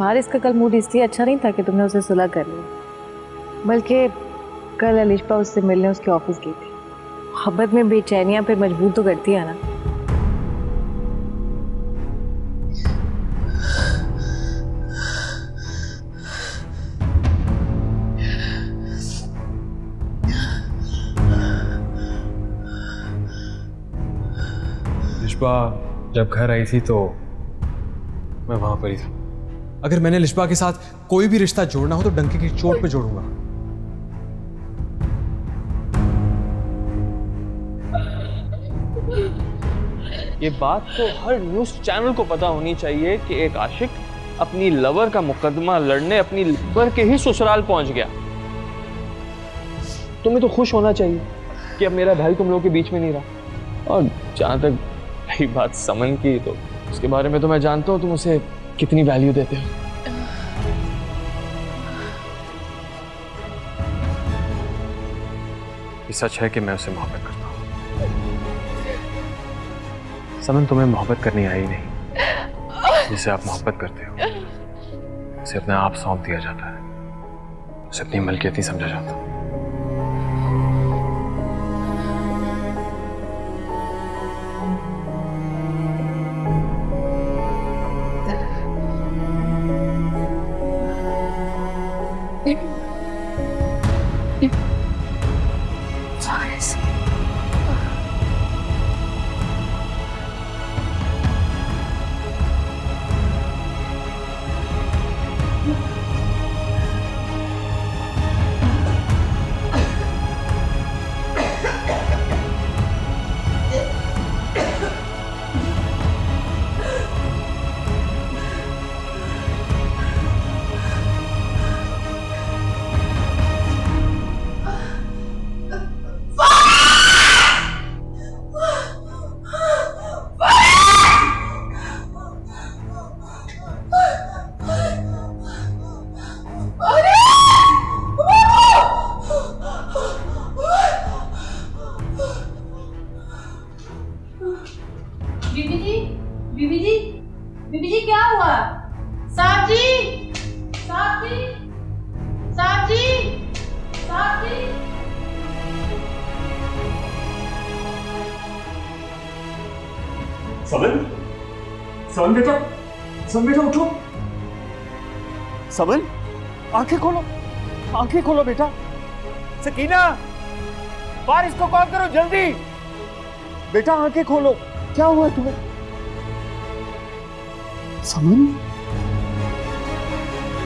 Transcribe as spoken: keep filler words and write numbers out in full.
हारिस का कल मूड इसलिए अच्छा नहीं था कि तुमने उसे सुलह कर लिया, बल्कि कल अलिशा उससे मिलने उसके ऑफिस गई थी। मोहब्बत में बेचैनियाँ फिर मजबूर तो करती है ना। लिशा जब घर आई थी तो मैं वहां पर ही था। अगर मैंने लिशा के साथ कोई भी रिश्ता जोड़ना हो तो डंके की चोट पे जोड़ूंगा। ये बात तो हर न्यूज चैनल को पता होनी चाहिए कि एक आशिक अपनी लवर का मुकदमा लड़ने अपनी लवर के ही ससुराल पहुंच गया। तुम्हें तो खुश होना चाहिए कि अब मेरा भाई तुम लोगों के बीच में नहीं रहा। और जहाँ तक रही बात समन की, तो उसके बारे में तो मैं जानता हूँ तुम उसे कितनी वैल्यू देते हो। ये सच है कि मैं उसे मोहब्बत करता हूँ। समन, तुम्हें मोहब्बत करनी आई नहीं। जिसे आप मोहब्बत करते हो उसे अपने आप सौंप दिया जाता है, उसे अपनी मलकियत ही समझा जाता है। समन, समन बेटा, समन बेटा उठो। समन, आंखें खोलो, आंखें खोलो बेटा। सकीना, बारिश को कॉल करो जल्दी। बेटा आंखें खोलो, क्या हुआ तुम्हें? समन।